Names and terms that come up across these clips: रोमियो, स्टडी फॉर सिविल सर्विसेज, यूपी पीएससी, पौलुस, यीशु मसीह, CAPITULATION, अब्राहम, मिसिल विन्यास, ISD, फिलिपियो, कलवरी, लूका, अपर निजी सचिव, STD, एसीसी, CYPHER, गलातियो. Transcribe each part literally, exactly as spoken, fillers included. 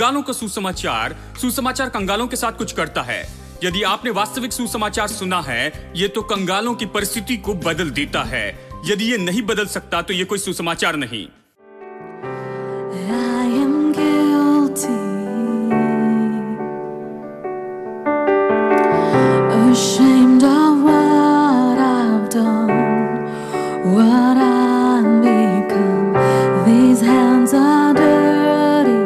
कंगालों का सुसमाचार सुसमाचार कंगालों के साथ कुछ करता है। यदि आपने वास्तविक सुसमाचार सुना है, ये तो कंगालों की परिस्थिति को बदल देता है। यदि ये नहीं बदल सकता तो ये कोई सुसमाचार नहीं। Ashamed of what I've done, what I've become. These hands are dirty.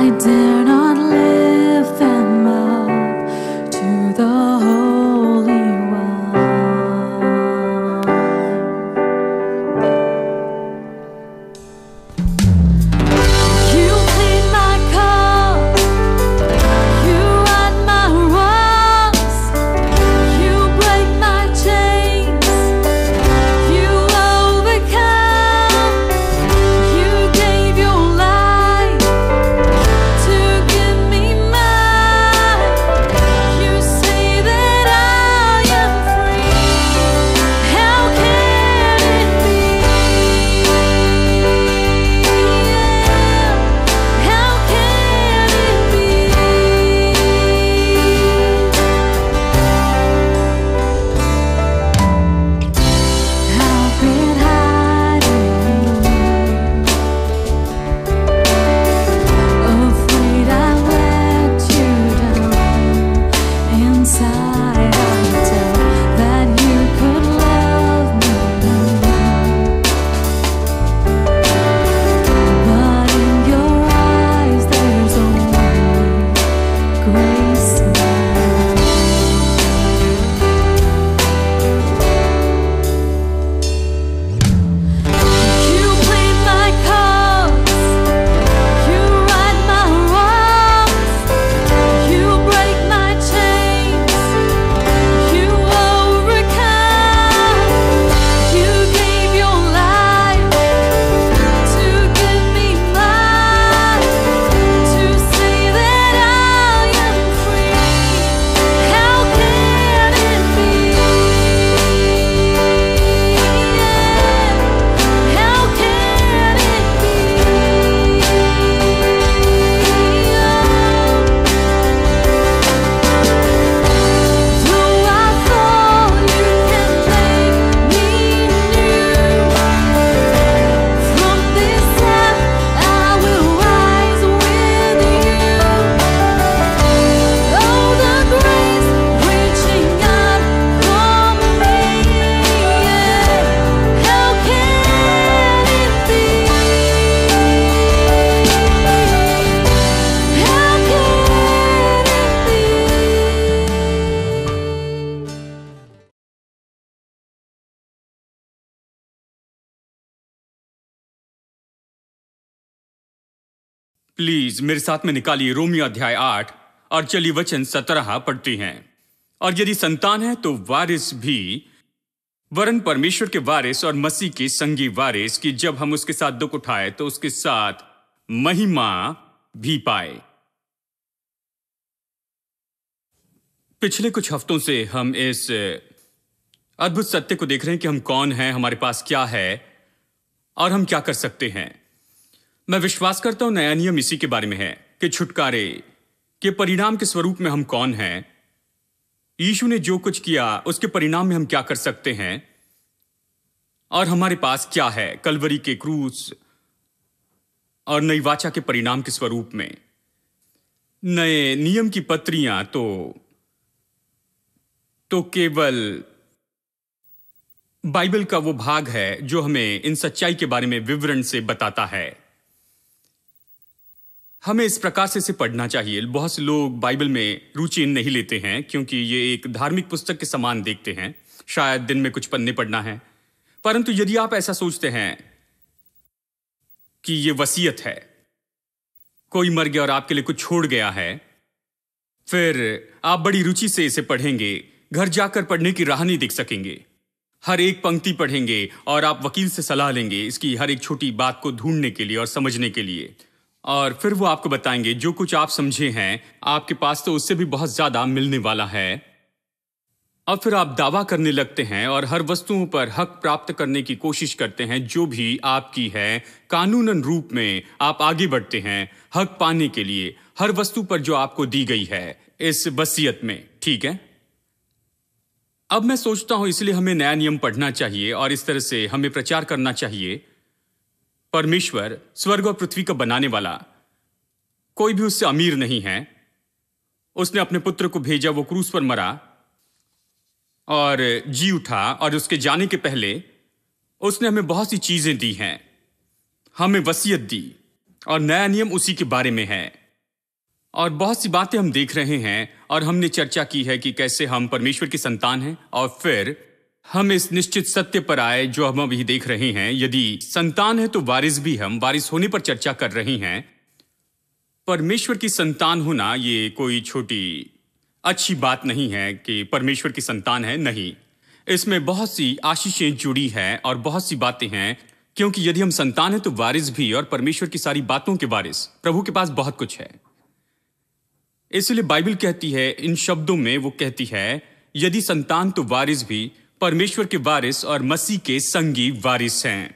I dare not lift them up to the Holy One. You clean my cup. Please मेरे साथ में निकालिए रोमियो अध्याय आठ और चलिए वचन सत्रह पढ़ती हैं। और यदि संतान है तो वारिस भी, वरन परमेश्वर के वारिस और मसीह के संगी वारिस, कि जब हम उसके साथ दुख उठाए तो उसके साथ महिमा भी पाए। पिछले कुछ हफ्तों से हम इस अद्भुत सत्य को देख रहे हैं कि हम कौन हैं, हमारे पास क्या है और हम क्या कर सकते हैं। मैं विश्वास करता हूं नया नियम इसी के बारे में है कि छुटकारे के परिणाम के स्वरूप में हम कौन हैं, यीशु ने जो कुछ किया उसके परिणाम में हम क्या कर सकते हैं और हमारे पास क्या है कलवरी के क्रूस और नई वाचा के परिणाम के स्वरूप में। नए नियम की पत्रियां तो तो केवल बाइबल का वो भाग है जो हमें इन सच्चाई के बारे में विवरण से बताता है। हमें इस प्रकार से इसे पढ़ना चाहिए। बहुत से लोग बाइबल में रुचि नहीं लेते हैं क्योंकि ये एक धार्मिक पुस्तक के समान देखते हैं, शायद दिन में कुछ पन्ने पढ़ना है। परंतु यदि आप ऐसा सोचते हैं कि ये वसीयत है, कोई मर गया और आपके लिए कुछ छोड़ गया है, फिर आप बड़ी रुचि से इसे पढ़ेंगे, घर जाकर पढ़ने की राह नहीं देख सकेंगे। हर एक पंक्ति पढ़ेंगे और आप वकील से सलाह लेंगे इसकी हर एक छोटी बात को ढूंढने के लिए और समझने के लिए, और फिर वो आपको बताएंगे जो कुछ आप समझे हैं आपके पास तो उससे भी बहुत ज्यादा मिलने वाला है और फिर आप दावा करने लगते हैं और हर वस्तुओं पर हक प्राप्त करने की कोशिश करते हैं जो भी आपकी है। कानूनन रूप में आप आगे बढ़ते हैं हक पाने के लिए हर वस्तु पर जो आपको दी गई है इस वसीयत में, ठीक है। अब मैं सोचता हूं इसलिए हमें नया नियम पढ़ना चाहिए और इस तरह से हमें प्रचार करना चाहिए। परमेश्वर स्वर्ग और पृथ्वी का बनाने वाला, कोई भी उससे अमीर नहीं है। उसने अपने पुत्र को भेजा, वो क्रूस पर मरा और जी उठा, और उसके जाने के पहले उसने हमें बहुत सी चीजें दी हैं, हमें वसीयत दी, और नया नियम उसी के बारे में है। और बहुत सी बातें हम देख रहे हैं और हमने चर्चा की है कि कैसे हम परमेश्वर की संतान हैं। और फिर हम इस निश्चित सत्य पर आए जो हम अभी देख रहे हैं, यदि संतान है तो वारिस भी। हम वारिस होने पर चर्चा कर रहे हैं। परमेश्वर की संतान होना ये कोई छोटी अच्छी बात नहीं है कि परमेश्वर की संतान है, नहीं। इसमें बहुत सी आशीषें जुड़ी हैं और बहुत सी बातें हैं, क्योंकि यदि हम संतान हैं तो वारिस भी, और परमेश्वर की सारी बातों के वारिस। प्रभु के पास बहुत कुछ है। इसलिए बाइबल कहती है, इन शब्दों में वो कहती है, यदि संतान तो वारिस भी, परमेश्वर के वारिस और मसीह के संगी वारिस हैं।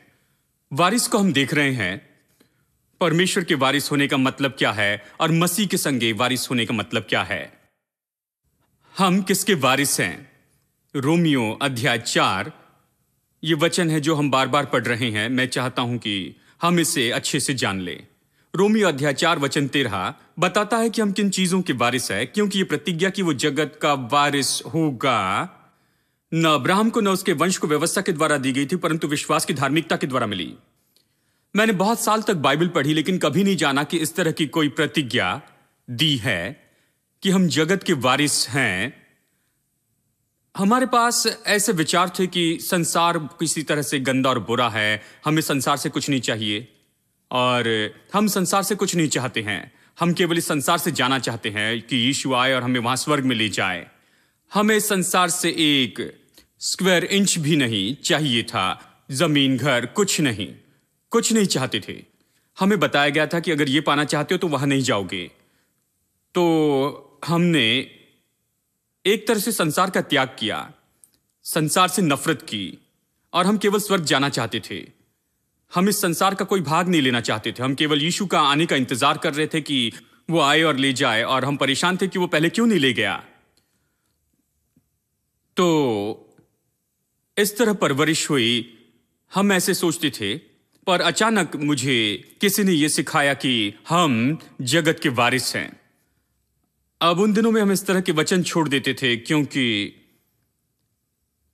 वारिस को हम देख रहे हैं। परमेश्वर के वारिस होने का मतलब क्या है और मसीह के संगी वारिस होने का मतलब क्या है। हम किसके वारिस हैं? रोमियो अध्याय चार, ये वचन है जो हम बार बार पढ़ रहे हैं। मैं चाहता हूं कि हम इसे अच्छे से जान लें। रोमियो अध्याय चार वचन तेरह बताता है कि हम किन चीजों के वारिस हैं, क्योंकि ये प्रतिज्ञा कि वो जगत का वारिस होगा। न अब्राहम को न उसके वंश को व्यवस्था के द्वारा दी गई थी, परंतु विश्वास की धार्मिकता के द्वारा मिली। मैंने बहुत साल तक बाइबल पढ़ी, लेकिन कभी नहीं जाना कि इस तरह की कोई प्रतिज्ञा दी है कि हम जगत के वारिस हैं। हमारे पास ऐसे विचार थे कि संसार किसी तरह से गंदा और बुरा है, हमें संसार से कुछ नहीं चाहिए और हम संसार से कुछ नहीं चाहते हैं। हम केवल इस संसार से जाना चाहते हैं कि यीशु आए और हमें वहां स्वर्ग में ले जाए। हमें संसार से एक स्क्वायर इंच भी नहीं चाहिए था, जमीन, घर, कुछ नहीं, कुछ नहीं चाहते थे। हमें बताया गया था कि अगर ये पाना चाहते हो तो वहां नहीं जाओगे। तो हमने एक तरह से संसार का त्याग किया, संसार से नफरत की, और हम केवल स्वर्ग जाना चाहते थे। हम इस संसार का कोई भाग नहीं लेना चाहते थे। हम केवल यीशु का आने का इंतजार कर रहे थे कि वो आए और ले जाए, और हम परेशान थे कि वो पहले क्यों नहीं ले गया। तो इस तरह परवरिश हुई, हम ऐसे सोचते थे। पर अचानक मुझे किसी ने ये सिखाया कि हम जगत के वारिस हैं। अब उन दिनों में हम इस तरह के वचन छोड़ देते थे, क्योंकि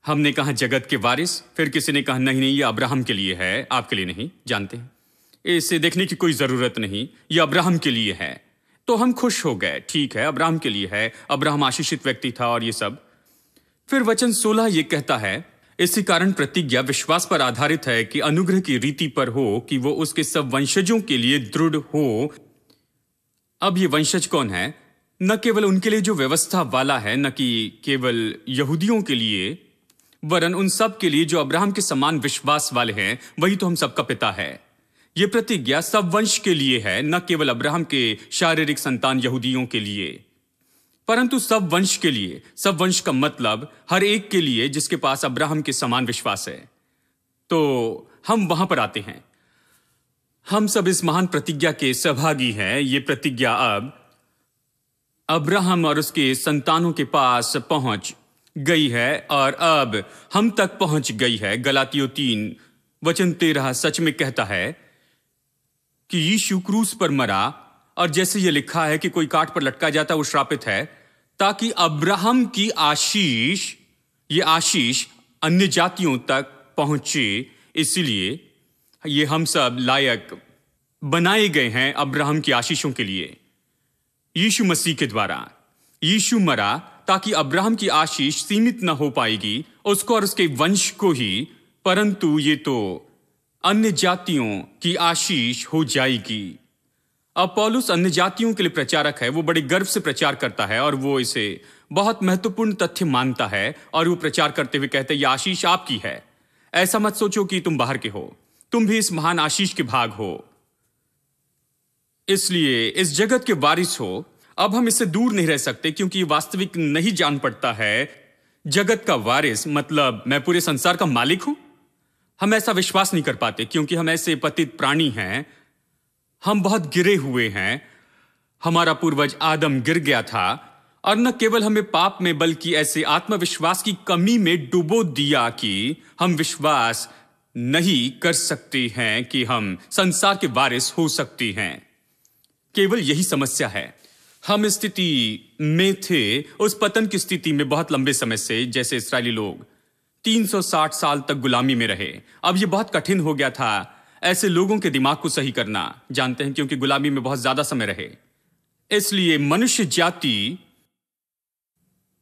हमने कहा जगत के वारिस, फिर किसी ने कहा नहीं नहीं, ये अब्राहम के लिए है, आपके लिए नहीं। जानते हैं, इसे देखने की कोई ज़रूरत नहीं, ये अब्राहम के लिए है। तो हम खुश हो गए, ठीक है, अब्राहम के लिए है, अब्राहम आशीषित व्यक्ति था और ये सब। फिर वचन सोलह ये कहता है, इसी कारण प्रतिज्ञा विश्वास पर आधारित है कि अनुग्रह की रीति पर हो कि वो उसके सब वंशजों के लिए दृढ़ हो। अब ये वंशज कौन है? न केवल उनके लिए जो व्यवस्था वाला है, न कि केवल यहूदियों के लिए, वरन उन सब के लिए जो अब्राहम के समान विश्वास वाले हैं। वही तो हम सबका पिता है। यह प्रतिज्ञा सब वंश के लिए है, न केवल अब्राहम के शारीरिक संतान यहूदियों के लिए, परंतु सब वंश के लिए। सब वंश का मतलब हर एक के लिए जिसके पास अब्राहम के समान विश्वास है। तो हम वहां पर आते हैं। हम सब इस महान प्रतिज्ञा के सहभागी हैं। ये प्रतिज्ञा अब अब्राहम और उसके संतानों के पास पहुंच गई है और अब हम तक पहुंच गई है। गलातियो तीन वचन तेरह सच में कहता है कि यीशु क्रूस पर मरा, और जैसे यह लिखा है कि कोई काट पर लटका जाता वो श्रापित है, ताकि अब्राहम की आशीष, ये आशीष अन्य जातियों तक पहुंचे। इसलिए ये हम सब लायक बनाए गए हैं अब्राहम की आशीषों के लिए यीशु मसीह के द्वारा। यीशु मरा ताकि अब्राहम की आशीष सीमित न हो पाएगी उसको और उसके वंश को ही, परंतु ये तो अन्य जातियों की आशीष हो जाएगी। अब पौलुस अन्य जातियों के लिए प्रचारक है। वो बड़े गर्व से प्रचार करता है और वो इसे बहुत महत्वपूर्ण तथ्य मानता है, और वो प्रचार करते हुए कहते हैं, यह आशीष आपकी है। ऐसा मत सोचो कि तुम बाहर के हो, तुम भी इस महान आशीष के भाग हो, इसलिए इस जगत के वारिस हो। अब हम इससे दूर नहीं रह सकते, क्योंकि वास्तविक नहीं जान पड़ता है जगत का वारिस, मतलब मैं पूरे संसार का मालिक हूं? हम ऐसा विश्वास नहीं कर पाते क्योंकि हम ऐसे पतित प्राणी हैं। हम बहुत गिरे हुए हैं। हमारा पूर्वज आदम गिर गया था और न केवल हमें पाप में बल्कि ऐसे आत्मविश्वास की कमी में डुबो दिया कि हम विश्वास नहीं कर सकते हैं कि हम संसार के वारिस हो सकते हैं। केवल यही समस्या है। हम स्थिति में थे, उस पतन की स्थिति में बहुत लंबे समय से, जैसे इस्राएली लोग तीन सौ साठ साल तक गुलामी में रहे। अब यह बहुत कठिन हो गया था ऐसे लोगों के दिमाग को सही करना, जानते हैं, क्योंकि गुलामी में बहुत ज्यादा समय रहे। इसलिए मनुष्य जाति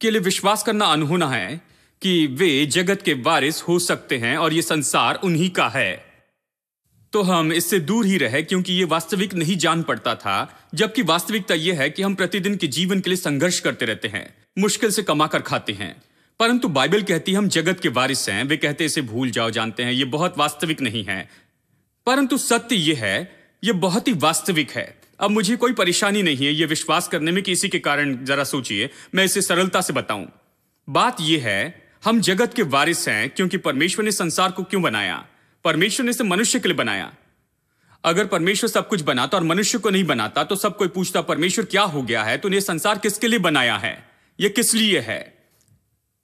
के लिए विश्वास करना अनहोना है कि वे जगत के वारिस हो सकते हैं और ये संसार उन्हीं का है। तो हम इससे दूर ही रहे क्योंकि ये वास्तविक नहीं जान पड़ता था, जबकि वास्तविकता ये है कि हम प्रतिदिन के जीवन के लिए संघर्ष करते रहते हैं, मुश्किल से कमा कर खाते हैं। परंतु बाइबल कहती है हम जगत के वारिस हैं। वे कहते इसे भूल जाओ, जानते हैं ये बहुत वास्तविक नहीं है, परंतु सत्य ये है, ये बहुत ही वास्तविक है। अब मुझे कोई परेशानी नहीं है ये विश्वास करने में कि इसी के कारण, जरा सोचिए, मैं इसे सरलता से बताऊं। बात यह है हम जगत के वारिस हैं क्योंकि परमेश्वर ने संसार को क्यों बनाया? परमेश्वर ने इसे मनुष्य के लिए बनाया। अगर परमेश्वर सब कुछ बनाता और मनुष्य को नहीं बनाता तो सब कोई पूछता परमेश्वर क्या हो गया है, तूने संसार किसके लिए बनाया है, यह किस लिए है,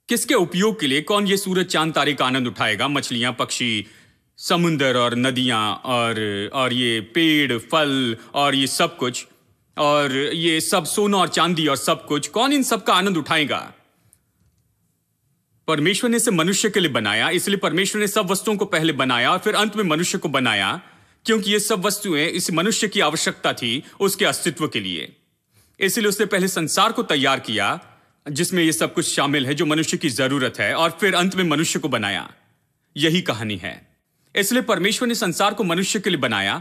किसके उपयोग के लिए? कौन ये सूरज चांद तारे का आनंद उठाएगा? मछलियां, पक्षी, समुंदर और नदियां और और ये पेड़, फल और ये सब कुछ, और ये सब सोना और चांदी और सब कुछ, कौन इन सब का आनंद उठाएगा? परमेश्वर ने इसे मनुष्य के लिए बनाया, इसलिए परमेश्वर ने सब वस्तुओं को पहले बनाया और फिर अंत में मनुष्य को बनाया, क्योंकि ये सब वस्तुएं इस मनुष्य की आवश्यकता थी उसके अस्तित्व के लिए। इसलिए उसने पहले संसार को तैयार किया जिसमें यह सब कुछ शामिल है जो मनुष्य की जरूरत है, और फिर अंत में मनुष्य को बनाया। यही कहानी है। इसलिए परमेश्वर ने संसार को मनुष्य के लिए बनाया,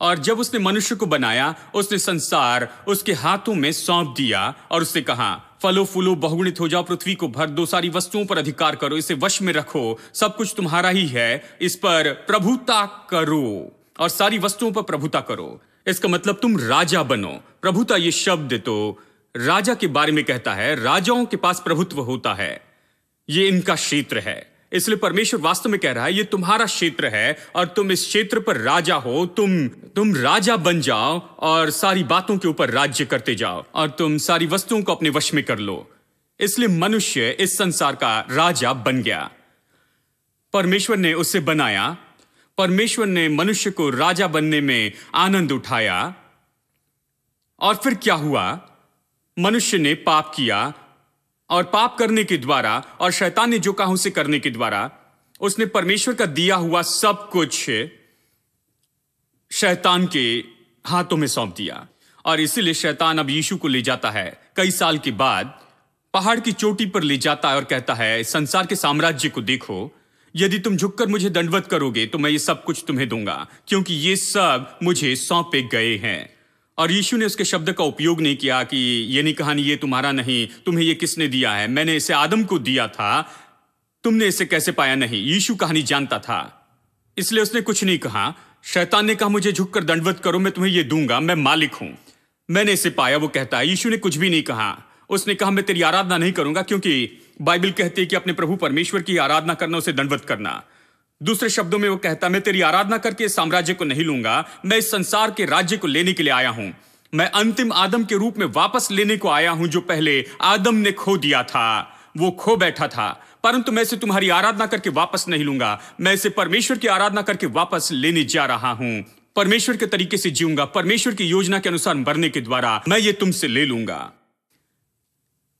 और जब उसने मनुष्य को बनाया उसने संसार उसके हाथों में सौंप दिया और उससे कहा फलो फूलो, बहुगुणित हो जाओ, पृथ्वी को भर दो, सारी वस्तुओं पर अधिकार करो, इसे वश में रखो, सब कुछ तुम्हारा ही है, इस पर प्रभुता करो और सारी वस्तुओं पर प्रभुता करो। इसका मतलब तुम राजा बनो। प्रभुता ये शब्द तो राजा के बारे में कहता है। राजाओं के पास प्रभुत्व होता है, ये इनका क्षेत्र है। इसलिए परमेश्वर वास्तव में कह रहा है ये तुम्हारा क्षेत्र है और तुम इस क्षेत्र पर राजा हो। तुम तुम राजा बन जाओ और सारी बातों के ऊपर राज्य करते जाओ और तुम सारी वस्तुओं को अपने वश में कर लो। इसलिए मनुष्य इस संसार का राजा बन गया। परमेश्वर ने उसे बनाया। परमेश्वर ने मनुष्य को राजा बनने में आनंद उठाया। और फिर क्या हुआ? मनुष्य ने पाप किया और पाप करने के द्वारा और शैतान ने जो कहा उसे करने के द्वारा उसने परमेश्वर का दिया हुआ सब कुछ शैतान के हाथों में सौंप दिया। और इसीलिए शैतान अब यीशु को ले जाता है कई साल के बाद, पहाड़ की चोटी पर ले जाता है और कहता है संसार के साम्राज्य को देखो, यदि तुम झुककर मुझे दंडवत करोगे तो मैं ये सब कुछ तुम्हें दूंगा क्योंकि ये सब मुझे सौंपे गए हैं। और यीशु ने उसके शब्द का उपयोग नहीं किया कि ये नहीं कहानी, ये तुम्हारा नहीं, तुम्हें ये किसने दिया है, मैंने इसे आदम को दिया था, तुमने इसे कैसे पाया। नहीं, यीशु कहानी जानता था इसलिए उसने कुछ नहीं कहा। शैतान ने कहा मुझे झुककर दंडवत करो, मैं तुम्हें ये दूंगा, मैं मालिक हूं, मैंने इसे पाया, वो कहता है। यीशु ने कुछ भी नहीं कहा। उसने कहा मैं तेरी आराधना नहीं करूंगा, क्योंकि बाइबल कहती है कि अपने प्रभु परमेश्वर की आराधना करना, उसे दंडवत करना। दूसरे शब्दों में वो कहता मैं तेरी आराधना करके इस साम्राज्य को नहीं लूंगा, मैं इस संसार के राज्य को लेने के लिए आया हूं, मैं अंतिम आदम के रूप में वापस लेने को आया हूं जो पहले आदम ने खो दिया था, वो खो बैठा था। परंतु मैं इसे तुम्हारी आराधना करके वापस नहीं लूंगा, मैं इसे परमेश्वर की आराधना करके वापस लेने जा रहा हूं। परमेश्वर के तरीके से जीऊंगा, परमेश्वर की योजना के अनुसार मरने के द्वारा मैं ये तुमसे ले लूंगा।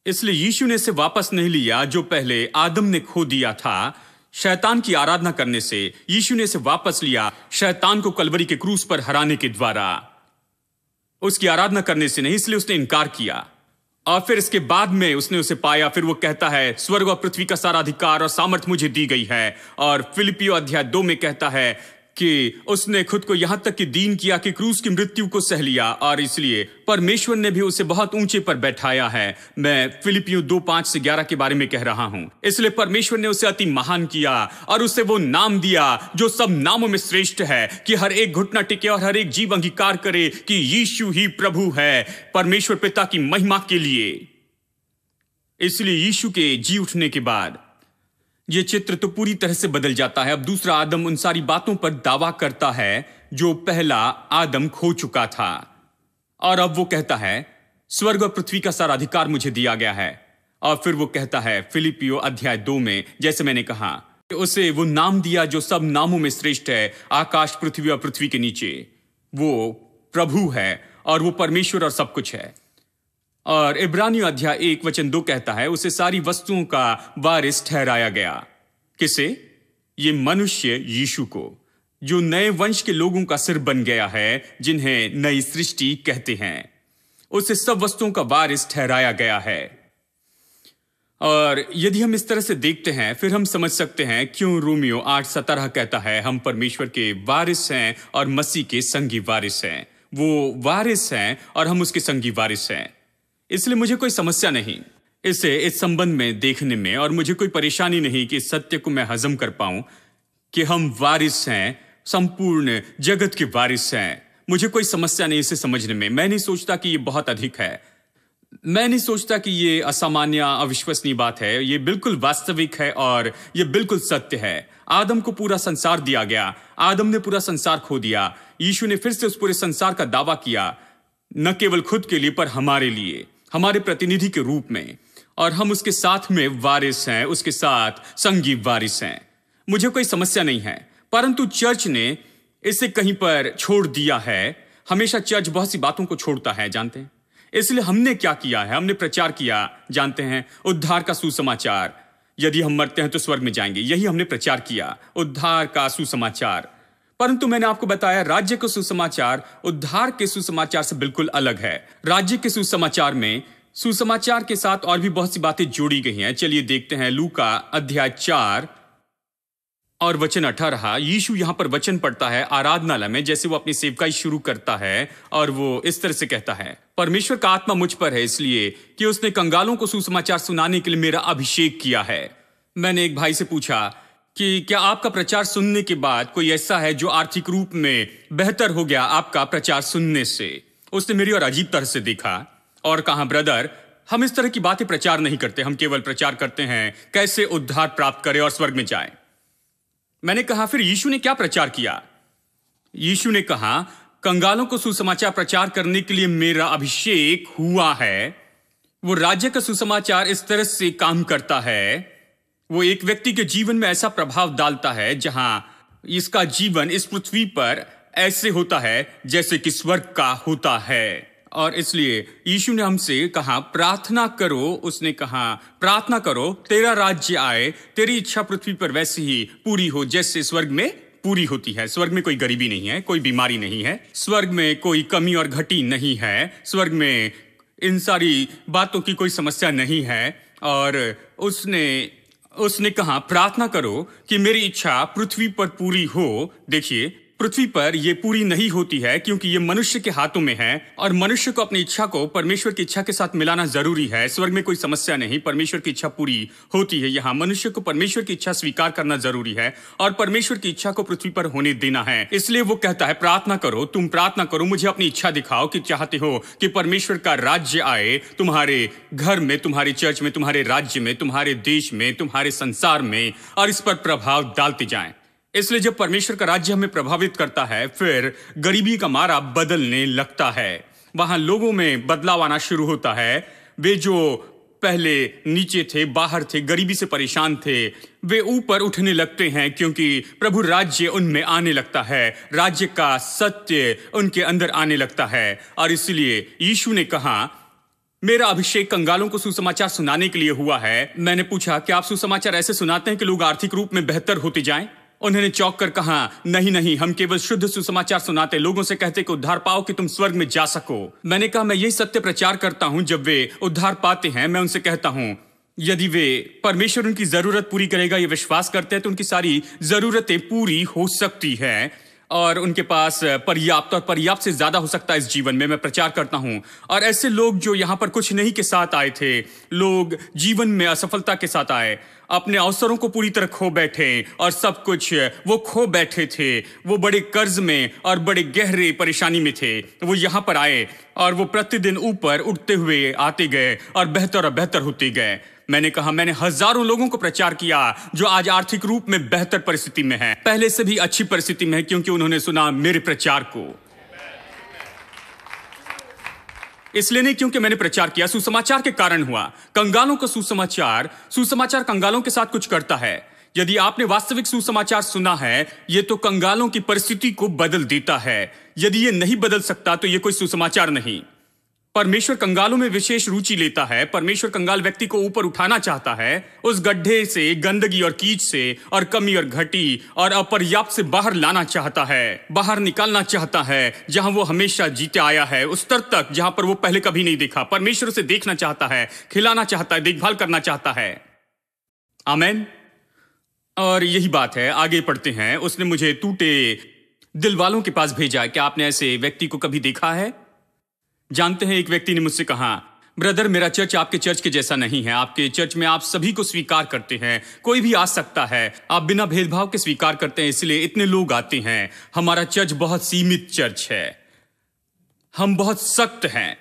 इसलिए यीशु ने इसे वापस नहीं लिया जो पहले आदम ने खो दिया था। शैतान की आराधना करने से यीशु ने इसे वापस लिया, शैतान को कलवरी के क्रूस पर हराने के द्वारा, उसकी आराधना करने से नहीं। इसलिए उसने इनकार किया और फिर इसके बाद में उसने उसे पाया। फिर वो कहता है स्वर्ग और पृथ्वी का सारा अधिकार और सामर्थ मुझे दी गई है। और फिलिपियो अध्याय दो में कहता है कि उसने खुद को यहां तक कि दीन किया कि क्रूस की मृत्यु को सह लिया और इसलिए परमेश्वर ने भी उसे बहुत ऊंचे पर बैठाया है। मैं फिलिपियो दो पांच से ग्यारह के बारे में कह रहा हूं। इसलिए परमेश्वर ने उसे अति महान किया और उसे वो नाम दिया जो सब नामों में श्रेष्ठ है, कि हर एक घुटना टिके और हर एक जीव अंगीकार करे कि यीशु ही प्रभु है, परमेश्वर पिता की महिमा के लिए। इसलिए यीशु के जी उठने के बाद यह चित्र तो पूरी तरह से बदल जाता है। अब दूसरा आदम उन सारी बातों पर दावा करता है जो पहला आदम खो चुका था, और अब वो कहता है स्वर्ग और पृथ्वी का सारा अधिकार मुझे दिया गया है। और फिर वो कहता है फिलिपियो अध्याय दो में, जैसे मैंने कहा, उसे वो नाम दिया जो सब नामों में श्रेष्ठ है, आकाश पृथ्वी और पृथ्वी के नीचे। वो प्रभु है और वो परमेश्वर और सब कुछ है। और इब्रानी अध्याय एक वचन दो कहता है उसे सारी वस्तुओं का वारिस ठहराया गया। किसे? ये मनुष्य यीशु को, जो नए वंश के लोगों का सिर बन गया है, जिन्हें नई सृष्टि कहते हैं। उसे सब वस्तुओं का वारिस ठहराया गया है। और यदि हम इस तरह से देखते हैं फिर हम समझ सकते हैं क्यों रोमियो आठ सत्रह कहता है हम परमेश्वर के वारिस हैं और मसीह के संगी वारिस हैं। वो वारिस हैं और हम उसके संगी वारिस हैं। इसलिए मुझे कोई समस्या नहीं इसे इस संबंध में देखने में, और मुझे कोई परेशानी नहीं कि इस सत्य को मैं हजम कर पाऊं कि हम वारिस हैं, संपूर्ण जगत के वारिस हैं। मुझे कोई समस्या नहीं इसे समझने में। मैं नहीं सोचता कि ये बहुत अधिक है, मैं नहीं सोचता कि ये असामान्य अविश्वसनीय बात है। ये बिल्कुल वास्तविक है और ये बिल्कुल सत्य है। आदम को पूरा संसार दिया गया, आदम ने पूरा संसार खो दिया। यीशु ने फिर से उस पूरे संसार का दावा किया, न केवल खुद के लिए पर हमारे लिए, हमारे प्रतिनिधि के रूप में, और हम उसके साथ में वारिस हैं, उसके साथ संगी वारिस हैं। मुझे कोई समस्या नहीं है, परंतु चर्च ने इसे कहीं पर छोड़ दिया है। हमेशा चर्च बहुत सी बातों को छोड़ता है, जानते हैं। इसलिए हमने क्या किया है? हमने प्रचार किया, जानते हैं, उद्धार का सुसमाचार। यदि हम मरते हैं तो स्वर्ग में जाएंगे, यही हमने प्रचार किया, उद्धार का सुसमाचार। परंतु मैंने आपको बताया राज्य का सुसमाचार उद्धार के सुसमाचार से बिल्कुल अलग है। राज्य के सुसमाचार में सुसमाचार के साथ और भी बहुत सी बातें जोड़ी गई हैं। चलिए देखते हैं लूका अध्याय चार और वचन अठारह। यीशु यहाँ पर वचन पढ़ता है आराधनालय में, जैसे वो अपनी सेवकाई शुरू करता है, और वो इस तरह से कहता है, परमेश्वर का आत्मा मुझ पर है इसलिए कि उसने कंगालों को सुसमाचार सुनाने के लिए मेरा अभिषेक किया है। मैंने एक भाई से पूछा कि क्या आपका प्रचार सुनने के बाद कोई ऐसा है जो आर्थिक रूप में बेहतर हो गया आपका प्रचार सुनने से? उसने मेरी और अजीब तरह से देखा और कहा, ब्रदर, हम इस तरह की बातें प्रचार नहीं करते। हम केवल प्रचार करते हैं कैसे उद्धार प्राप्त करें और स्वर्ग में जाएं। मैंने कहा, फिर यीशु ने क्या प्रचार किया? यीशु ने कहा, कंगालों को सुसमाचार प्रचार करने के लिए मेरा अभिषेक हुआ है। वो राज्य का सुसमाचार इस तरह से काम करता है। वो एक व्यक्ति के जीवन में ऐसा प्रभाव डालता है जहां इसका जीवन इस पृथ्वी पर ऐसे होता है जैसे कि स्वर्ग का होता है। और इसलिए यीशु ने हमसे कहा, प्रार्थना करो। उसने कहा, प्रार्थना करो, तेरा राज्य आए, तेरी इच्छा पृथ्वी पर वैसी ही पूरी हो जैसे स्वर्ग में पूरी होती है। स्वर्ग में कोई गरीबी नहीं है, कोई बीमारी नहीं है, स्वर्ग में कोई कमी और घटी नहीं है, स्वर्ग में इन सारी बातों की कोई समस्या नहीं है। और उसने उसने कहा, प्रार्थना करो कि मेरी इच्छा पृथ्वी पर पूरी हो। देखिए, पृथ्वी पर यह पूरी नहीं होती है क्योंकि ये मनुष्य के हाथों में है, और मनुष्य को अपनी इच्छा को परमेश्वर की इच्छा के साथ मिलाना जरूरी है। स्वर्ग में कोई समस्या नहीं, परमेश्वर की इच्छा पूरी होती है। यहाँ मनुष्य को परमेश्वर की इच्छा स्वीकार करना जरूरी है और परमेश्वर की इच्छा को पृथ्वी पर होने देना है। इसलिए वो कहता है, प्रार्थना करो, तुम प्रार्थना करो, मुझे अपनी इच्छा दिखाओ कि चाहते हो कि परमेश्वर का राज्य आए तुम्हारे घर में, तुम्हारे चर्च में, तुम्हारे राज्य में, तुम्हारे देश में, तुम्हारे संसार में, और इस पर प्रभाव डालते जाए। इसलिए जब परमेश्वर का राज्य हमें प्रभावित करता है फिर गरीबी का मारा बदलने लगता है। वहां लोगों में बदलाव आना शुरू होता है। वे जो पहले नीचे थे, बाहर थे, गरीबी से परेशान थे, वे ऊपर उठने लगते हैं क्योंकि प्रभु राज्य उनमें आने लगता है, राज्य का सत्य उनके अंदर आने लगता है। और इसलिए यीशु ने कहा, मेरा अभिषेक कंगालों को सुसमाचार सुनाने के लिए हुआ है। मैंने पूछा, क्या आप सुसमाचार ऐसे सुनाते हैं कि लोग आर्थिक रूप में बेहतर होते जाएं? उन्होंने चौंक कर कहा, नहीं नहीं, हम केवल शुद्ध सुसमाचार सुनाते, लोगों से कहते कि उद्धार पाओ कि तुम स्वर्ग में जा सको। मैंने कहा, मैं यही सत्य प्रचार करता हूं। जब वे उद्धार पाते हैं मैं उनसे कहता हूं, यदि वे परमेश्वर उनकी जरूरत पूरी करेगा ये विश्वास करते हैं तो उनकी सारी जरूरतें पूरी हो सकती है और उनके पास पर्याप्त और पर्याप्त से ज्यादा हो सकता है इस जीवन में। मैं प्रचार करता हूं और ऐसे लोग जो यहाँ पर कुछ नहीं के साथ आए थे, लोग जीवन में असफलता के साथ आए, अपने अवसरों को पूरी तरह खो बैठे और सब कुछ वो खो बैठे थे, वो बड़े कर्ज में और बड़े गहरे परेशानी में थे, वो यहाँ पर आए और वो प्रतिदिन ऊपर उठते हुए आते गए और बेहतर और बेहतर होते गए। मैंने कहा मैंने हजारों लोगों को प्रचार किया जो आज आर्थिक रूप में बेहतर परिस्थिति में हैं, पहले से भी अच्छी परिस्थिति में है, क्योंकि उन्होंने सुना मेरे प्रचार को। इसलिए नहीं क्योंकि मैंने प्रचार किया, सुसमाचार के कारण हुआ। कंगालों का सुसमाचार, सुसमाचार कंगालों के साथ कुछ करता है। यदि आपने वास्तविक सुसमाचार सुना है, यह तो कंगालों की परिस्थिति को बदल देता है। यदि यह नहीं बदल सकता तो यह कोई सुसमाचार नहीं। परमेश्वर कंगालों में विशेष रुचि लेता है। परमेश्वर कंगाल व्यक्ति को ऊपर उठाना चाहता है, उस गड्ढे से, गंदगी और कीच से, और कमी और घटी और अपर्याप्त से बाहर लाना चाहता है, बाहर निकालना चाहता है, जहां वो हमेशा जीते आया है, उस स्तर तक जहां पर वो पहले कभी नहीं देखा। परमेश्वर उसे देखना चाहता है, खिलाना चाहता है, देखभाल करना चाहता है। आमेन। और यही बात है, आगे पढ़ते हैं। उसने मुझे टूटे दिल वालों के पास भेजा। क्या आपने ऐसे व्यक्ति को कभी देखा है? जानते हैं, एक व्यक्ति ने मुझसे कहा, ब्रदर मेरा चर्च आपके चर्च के जैसा नहीं है। आपके चर्च में आप सभी को स्वीकार करते हैं, कोई भी आ सकता है, आप बिना भेदभाव के स्वीकार करते हैं, इसलिए इतने लोग आते हैं। हमारा चर्च बहुत सीमित चर्च है, हम बहुत सख्त हैं,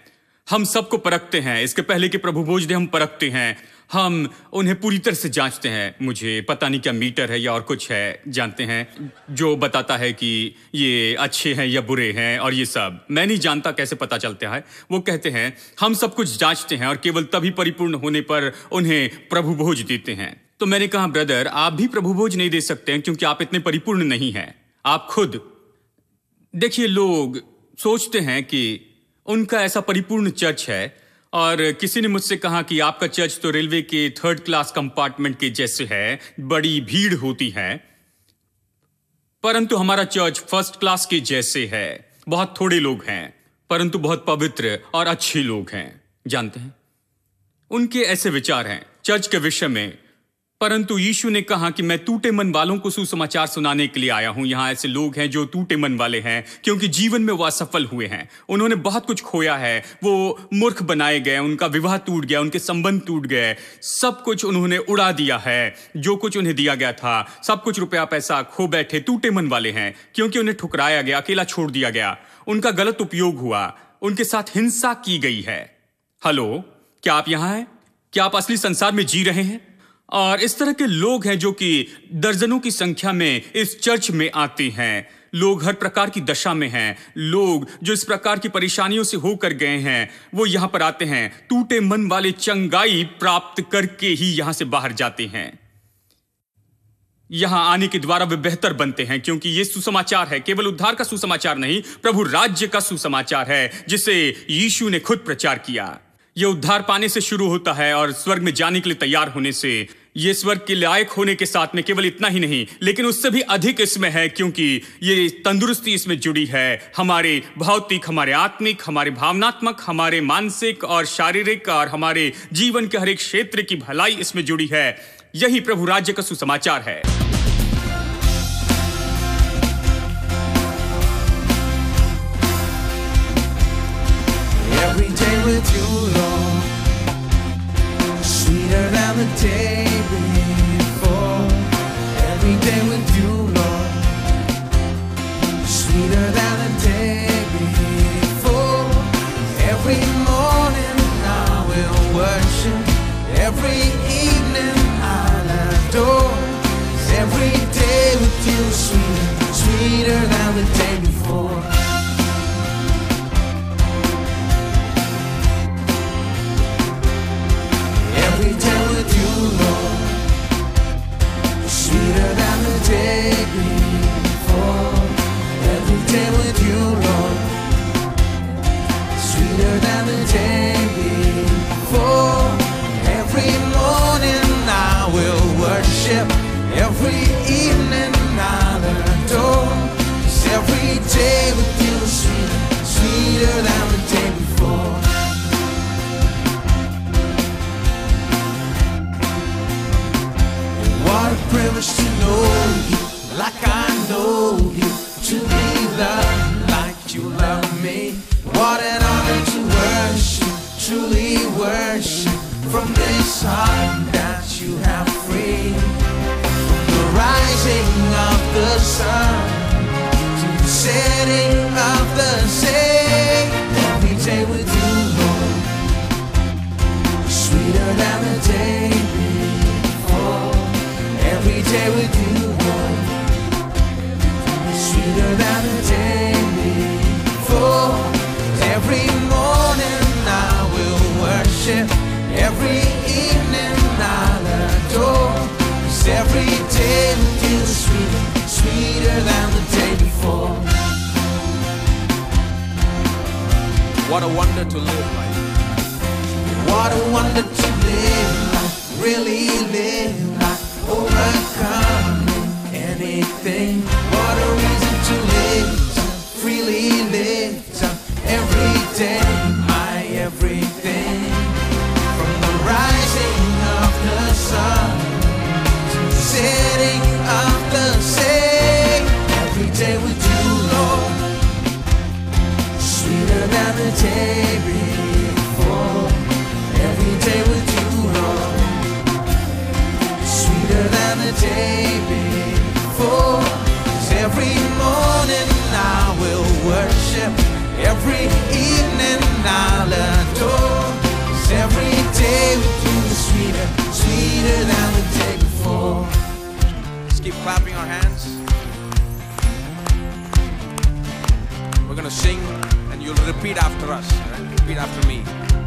हम सबको परखते हैं। इसके पहले के प्रभु भोज ने हम परखते हैं, हम उन्हें पूरी तरह से जांचते हैं। मुझे पता नहीं क्या मीटर है या और कुछ है, जानते हैं, जो बताता है कि ये अच्छे हैं या बुरे हैं और ये सब। मैं नहीं जानता कैसे पता चलता है। वो कहते हैं हम सब कुछ जांचते हैं और केवल तभी परिपूर्ण होने पर उन्हें प्रभु भोज देते हैं। तो मैंने कहा, ब्रदर आप भी प्रभु भोज नहीं दे सकते हैं क्योंकि आप इतने परिपूर्ण नहीं हैं। आप खुद देखिए, लोग सोचते हैं कि उनका ऐसा परिपूर्ण चर्च है। और किसी ने मुझसे कहा कि आपका चर्च तो रेलवे के थर्ड क्लास कंपार्टमेंट के जैसे है, बड़ी भीड़ होती है, परंतु हमारा चर्च फर्स्ट क्लास के जैसे है। बहुत थोड़े लोग हैं परंतु बहुत पवित्र और अच्छे लोग हैं। जानते हैं, उनके ऐसे विचार हैं चर्च के विषय में। परंतु यीशु ने कहा कि मैं टूटे मन वालों को सुसमाचार सुनाने के लिए आया हूं। यहाँ ऐसे लोग हैं जो टूटे मन वाले हैं क्योंकि जीवन में वह असफल हुए हैं, उन्होंने बहुत कुछ खोया है, वो मूर्ख बनाए गए, उनका विवाह टूट गया, उनके संबंध टूट गए, सब कुछ उन्होंने उड़ा दिया है जो कुछ उन्हें दिया गया था। सब कुछ रुपया पैसा खो बैठे, टूटे मन वाले हैं क्योंकि उन्हें ठुकराया गया, अकेला छोड़ दिया गया, उनका गलत उपयोग हुआ, उनके साथ हिंसा की गई है। हेलो, क्या आप यहाँ हैं? क्या आप असली संसार में जी रहे हैं? और इस तरह के लोग हैं जो कि दर्जनों की संख्या में इस चर्च में आते हैं। लोग हर प्रकार की दशा में हैं, लोग जो इस प्रकार की परेशानियों से होकर गए हैं वो यहाँ पर आते हैं। टूटे मन वाले चंगाई प्राप्त करके ही यहाँ से बाहर जाते हैं। यहाँ आने के द्वारा वे बेहतर बनते हैं क्योंकि ये सुसमाचार है, केवल उद्धार का सुसमाचार नहीं, प्रभु राज्य का सुसमाचार है जिसे यीशु ने खुद प्रचार किया। यह उद्धार पाने से शुरू होता है और स्वर्ग में जाने के लिए तैयार होने से। ये स्वर्ग के लायक होने के साथ में केवल इतना ही नहीं, लेकिन उससे भी अधिक इसमें है क्योंकि ये तंदुरुस्ती इसमें जुड़ी है, हमारे भौतिक, हमारे आत्मिक, हमारे भावनात्मक, हमारे मानसिक और शारीरिक और हमारे जीवन के हर एक क्षेत्र की भलाई इसमें जुड़ी है। यही प्रभु राज्य का सुसमाचार है। Every day with you, Lord, sweeter than the day before. Every day with you, Lord, sweeter than the day before. Every morning I will worship, every evening I'll adore. Every day with you, sweeter, sweeter than the day before. Every day with you, Lord, sweeter than the day. share with you one. It's sweeter than the day before. Every morning I will worship. Every evening I'll adore. 'Cause every day with you is sweeter, sweeter than the day before. What a wonder to live like. What a wonder to live like. Really live like. Overcoming anything. What a reason to live, to freely live, to every day, my everything. From the rising of the sun to the setting of the same, every day with you, Lord, sweeter than the day before. Every day with you, Lord, sweeter than the day before. 'Cause every morning I will worship, every evening I'll adore. 'Cause every day with you is sweeter, sweeter than the day before. Let's keep clapping our hands. We're going to sing and you'll repeat after us, right? Repeat after me.